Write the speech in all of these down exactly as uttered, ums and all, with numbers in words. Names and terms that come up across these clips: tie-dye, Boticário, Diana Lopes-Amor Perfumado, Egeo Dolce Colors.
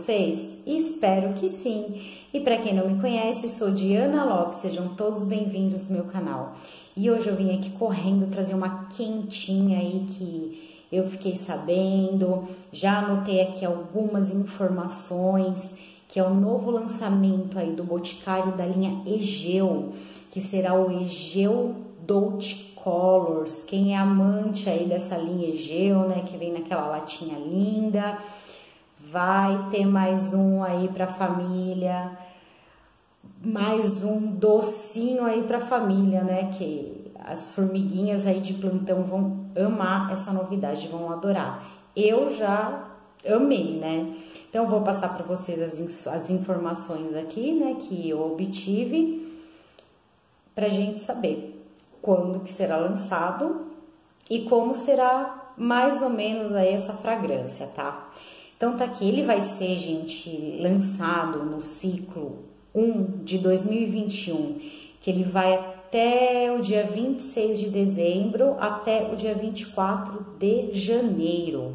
vocês? Espero que sim! E para quem não me conhece, sou Diana Lopes, sejam todos bem-vindos no meu canal. E hoje eu vim aqui correndo trazer uma quentinha aí que eu fiquei sabendo, já anotei aqui algumas informações, que é o novo lançamento aí do Boticário da linha Egeo, que será o Egeo Dolce Colors. Quem é amante aí dessa linha Egeo, né, que vem naquela latinha linda, vai ter mais um aí pra família, mais um docinho aí pra família, né, que as formiguinhas aí de plantão vão amar essa novidade, vão adorar. Eu já amei, né? Então vou passar para vocês as, as informações aqui, né, que eu obtive, pra gente saber quando que será lançado e como será mais ou menos aí essa fragrância, tá? Então tá aqui, ele vai ser, gente, lançado no ciclo um de dois mil e vinte e um, que ele vai até o dia vinte e seis de dezembro, até o dia vinte e quatro de janeiro.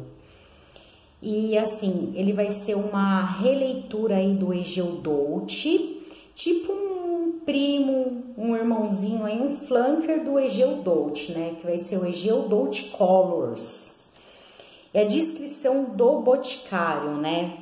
E assim, ele vai ser uma releitura aí do Egeo Dolce, tipo um primo, um irmãozinho aí, um flanker do Egeo Dolce, né? Que vai ser o Egeo Dolce Colors. É a descrição do Boticário, né?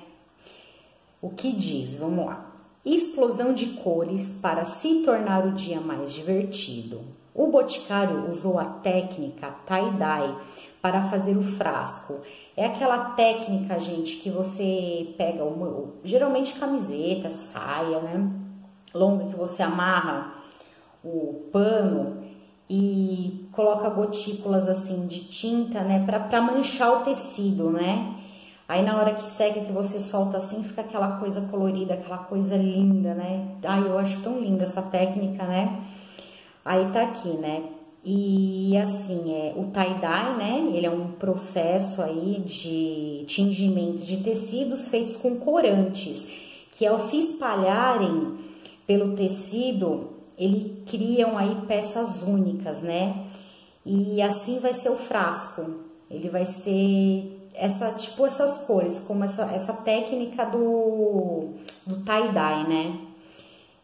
O que diz? Vamos lá. Explosão de cores para se tornar o dia mais divertido. O Boticário usou a técnica tie-dye para fazer o frasco. É aquela técnica, gente, que você pega uma, geralmente camiseta, saia, né, longa, que você amarra o pano e coloca gotículas assim de tinta, né, pra, pra manchar o tecido, né? Aí na hora que seca, que você solta assim, fica aquela coisa colorida, aquela coisa linda, né? Ai, eu acho tão linda essa técnica, né? Aí tá aqui, né? E assim, é o tie-dye, né? Ele é um processo aí de tingimento de tecidos feitos com corantes, que ao se espalharem pelo tecido, ele criam aí peças únicas, né? E assim vai ser o frasco. Ele vai ser essa, tipo essas cores, como essa, essa técnica do, do tie-dye, né?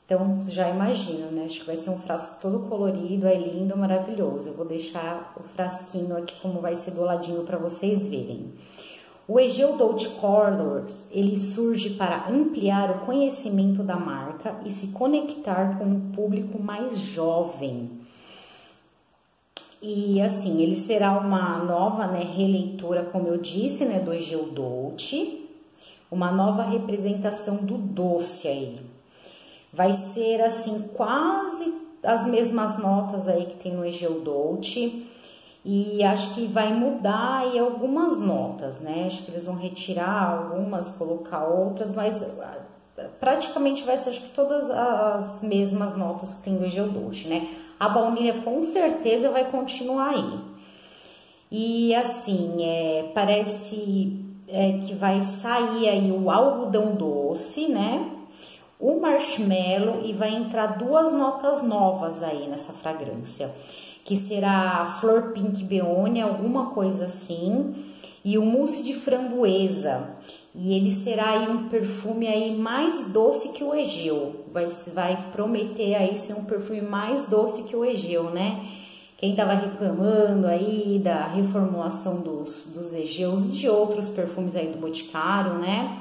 Então, já imagino, né? Acho que vai ser um frasco todo colorido, é lindo, maravilhoso. Eu vou deixar o frasquinho aqui como vai ser do ladinho para vocês verem. O Egeo Dolce Colors, ele surge para ampliar o conhecimento da marca e se conectar com um público mais jovem. E assim, ele será uma nova, né, releitura, como eu disse, né, do Egeo Dolce, uma nova representação do doce aí. Vai ser assim quase as mesmas notas aí que tem no Egeo Dolce. E acho que vai mudar aí algumas notas, né? Acho que eles vão retirar algumas, colocar outras, mas praticamente vai ser, acho que, todas as mesmas notas que tem o Egeo Dolce, né? A baunilha com certeza vai continuar aí. E assim, é, parece é, que vai sair aí o algodão doce, né? O marshmallow, e vai entrar duas notas novas aí nessa fragrância, que será flor pink beônia, alguma coisa assim, e o mousse de framboesa. E ele será aí um perfume aí mais doce que o Egeo. Vai, vai prometer aí ser um perfume mais doce que o Egeo, né? Quem tava reclamando aí da reformulação dos, dos Egeos e de outros perfumes aí do Boticário, né?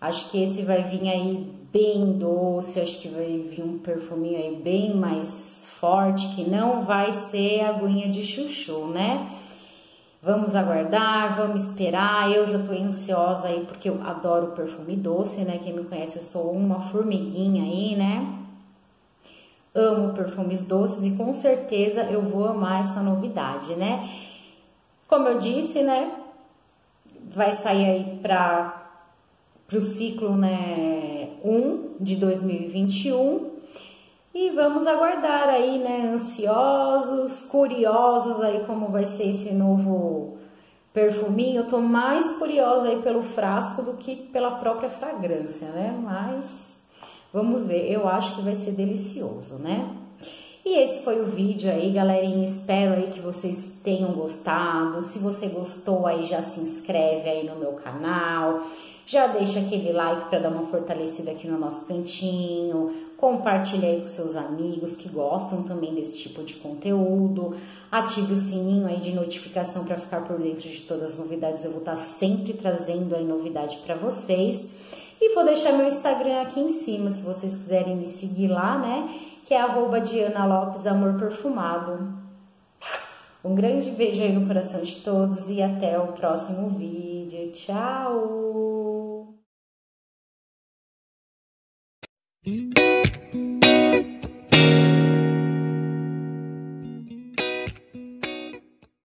Acho que esse vai vir aí bem doce, acho que vai vir um perfuminho aí bem mais forte, que não vai ser aguinha de chuchu, né? Vamos aguardar, vamos esperar. Eu já tô ansiosa aí, porque eu adoro perfume doce, né? Quem me conhece, eu sou uma formiguinha aí, né? Amo perfumes doces e com certeza eu vou amar essa novidade, né? Como eu disse, né? Vai sair aí para pro ciclo, né, um de dois mil e vinte e um. E vamos aguardar aí, né, ansiosos, curiosos aí como vai ser esse novo perfuminho. Eu tô mais curiosa aí pelo frasco do que pela própria fragrância, né? Mas vamos ver, eu acho que vai ser delicioso, né? E esse foi o vídeo aí, galerinha, espero aí que vocês tenham gostado. Se você gostou aí, já se inscreve aí no meu canal, já deixa aquele like para dar uma fortalecida aqui no nosso cantinho, compartilha aí com seus amigos que gostam também desse tipo de conteúdo, ative o sininho aí de notificação para ficar por dentro de todas as novidades, eu vou estar sempre trazendo aí novidade para vocês. E vou deixar meu Instagram aqui em cima, se vocês quiserem me seguir lá, né? Que é arroba Diana Lopes-Amor Perfumado. Um grande beijo aí no coração de todos e até o próximo vídeo. Tchau!